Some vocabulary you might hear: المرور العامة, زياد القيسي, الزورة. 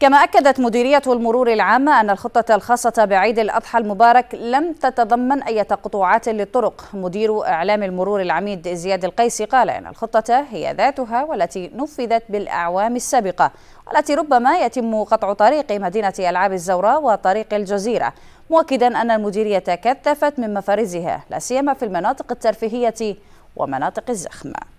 كما أكدت مديرية المرور العامة أن الخطة الخاصة بعيد الأضحى المبارك لم تتضمن أي قطوعات للطرق. مدير إعلام المرور العميد زياد القيسي قال إن الخطة هي ذاتها والتي نفذت بالأعوام السابقة، والتي ربما يتم قطع طريق مدينة ألعاب الزورة وطريق الجزيرة، مؤكدا أن المديرية كثفت من مفارزها لا سيما في المناطق الترفيهية ومناطق الزخم.